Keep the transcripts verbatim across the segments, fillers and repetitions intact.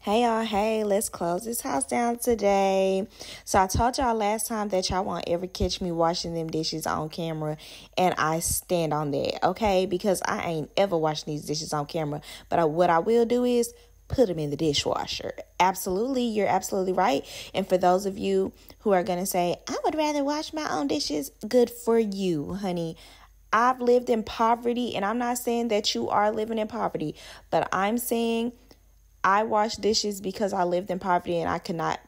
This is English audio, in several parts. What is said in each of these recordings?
Hey y'all, hey, let's close this house down today. So I told y'all last time that y'all won't ever catch me washing them dishes on camera, and I stand on that, okay? Because I ain't ever washing these dishes on camera, but I, what I will do is put them in the dishwasher. Absolutely, you're absolutely right. And for those of you who are going to say, I would rather wash my own dishes, good for you, honey. I've lived in poverty, and I'm not saying that you are living in poverty, but I'm saying I washed dishes because I lived in poverty and I could not,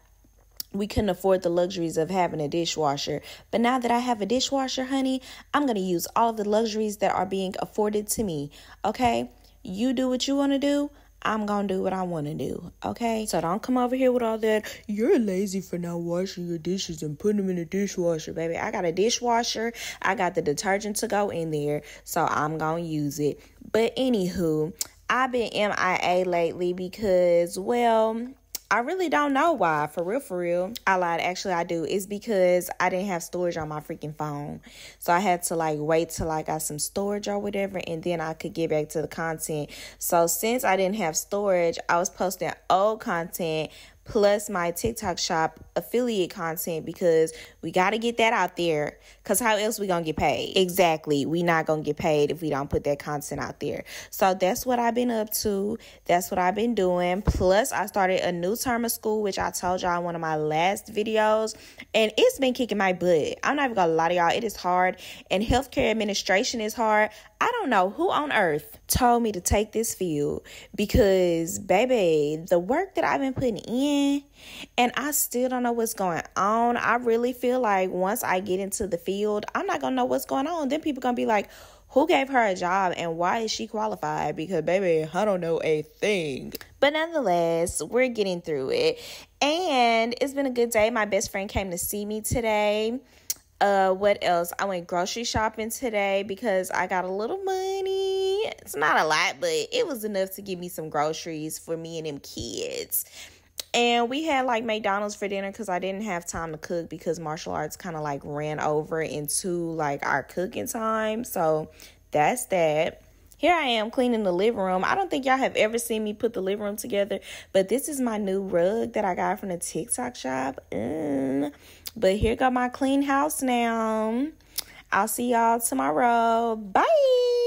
we couldn't afford the luxuries of having a dishwasher. But now that I have a dishwasher, honey, I'm going to use all of the luxuries that are being afforded to me. Okay, you do what you want to do. I'm going to do what I want to do. Okay, so don't come over here with all that. You're lazy for not washing your dishes and putting them in the dishwasher, baby. I got a dishwasher. I got the detergent to go in there. So I'm going to use it. But anywho, I've been M I A lately because, well, I really don't know why. For real, for real. I lied. Actually, I do. It's because I didn't have storage on my freaking phone. So I had to, like, wait till I got some storage or whatever, and then I could get back to the content. So since I didn't have storage, I was posting old content plus my TikTok shop affiliate content because we got to get that out there, because how else we gonna get paid? Exactly. We not gonna get paid if we don't put that content out there. So that's what I've been up to. That's what I've been doing. Plus I started a new term of school, which I told y'all in one of my last videos, and it's been kicking my butt. I'm not even gonna lie to y'all, it is hard, and healthcare administration is hard. I don't know who on earth told me to take this field, because baby, the work that I've been putting in, and I still don't know what's going on. I really feel like once I get into the field, I'm not gonna know what's going on. Then people gonna be like, who gave her a job and why is she qualified? Because baby, I don't know a thing. But nonetheless, we're getting through it, and it's been a good day. My best friend came to see me today. Uh, what else? I went grocery shopping today because I got a little money. It's not a lot, but it was enough to give me some groceries for me and them kids. And we had like McDonald's for dinner because I didn't have time to cook, because martial arts kind of like ran over into like our cooking time. So that's that. Here I am cleaning the living room. I don't think y'all have ever seen me put the living room together, but this is my new rug that I got from the TikTok shop. Mm. But here got my clean house now. I'll see y'all tomorrow. Bye.